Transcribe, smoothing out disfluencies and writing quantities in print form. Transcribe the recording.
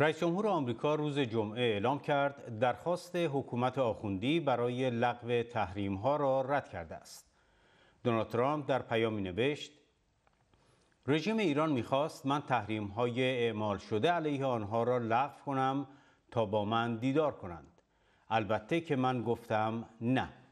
رئیس جمهور آمریکا روز جمعه اعلام کرد درخواست حکومت آخوندی برای لغو تحریم‌ها را رد کرده است. دونالد ترامپ در پیامی نوشت: رژیم ایران می‌خواست من تحریم‌های اعمال شده علیه آنها را لغو کنم تا با من دیدار کنند. البته که من گفتم نه.